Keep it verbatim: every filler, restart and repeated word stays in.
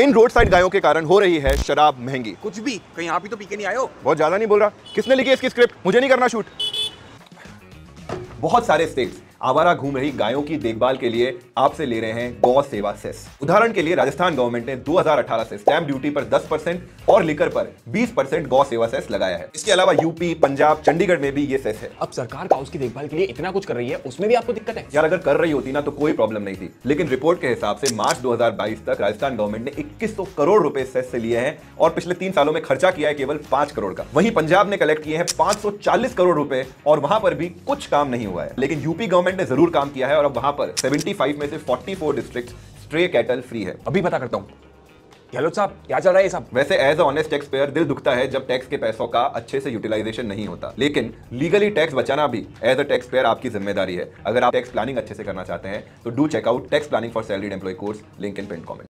इन road side गायों के कारण हो रही है शराब महंगी। कुछ भी कहीं आप ही तो पी के नहीं आए हो। बहुत ज्यादा नहीं बोल रहा। किसने लिखी इसकी स्क्रिप्ट? मुझे नहीं करना शूट। बहुत सारे स्टेट्स आवारा घूम रही गायों की देखभाल के लिए आपसे ले रहे हैं गौ सेवा सेस। उदाहरण के लिए राजस्थान गवर्नमेंट ने दो हज़ार अठारह से स्टैंप ड्यूटी पर दस परसेंट और लिकर पर बीस परसेंट गौ सेवा सेस लगाया है। इसके अलावा यूपी, पंजाब, चंडीगढ़ में भी ये सेस है। अब सरकार गायों की देखभाल के लिए इतना कुछ कर रही है, उसमें भी आपको दिक्कत है? यार अगर कर रही होती ना तो कोई प्रॉब्लम नहीं थी, लेकिन रिपोर्ट के हिसाब से मार्च दो हजार बाईस तक राजस्थान गवर्नमेंट ने इक्कीस सौ करोड़ रुपए सेस से लिए हैं और पिछले तीन सालों में खर्चा किया है केवल पांच करोड़ का। वहीं पंजाब ने कलेक्ट किए हैं पांच सौ चालीस करोड़ रुपए और वहां पर भी कुछ काम नहीं हुआ है। लेकिन यूपी गवर्नमेंट ने जरूर काम किया है और अब वहां पर पचहत्तर में से चौवालीस डिस्ट्रिक्ट स्ट्रे कैटल फ्री है। अभी पता करता हूँ। गहलोत साहब क्या चल रहा है ये सब? वैसे as a honest tax payer दिल दुखता है जब टैक्स के पैसों का अच्छे से यूटिलाइजेशन नहीं होता, लेकिन लीगली टैक्स बचाना भी एज अ टैक्स पेयर आपकी जिम्मेदारी है। अगर आप टैक्स प्लानिंग अच्छे से करना चाहते हैं तो do checkout tax planning for salaried employ course, link in pin comment.